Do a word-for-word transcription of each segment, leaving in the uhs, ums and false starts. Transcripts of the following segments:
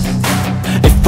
If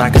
I can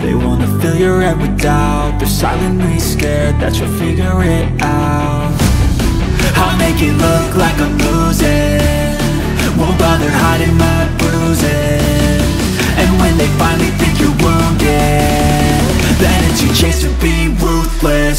They wanna fill your head with doubt. They're silently scared that you'll figure it out. I'll make it look like I'm losing. Won't bother hiding my bruises. And when they finally think you're wounded, then it's your chance to be ruthless.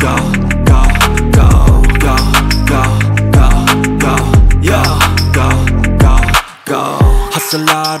go, go, go, go, go, go, go, yo, go, go, go. Hustle hard,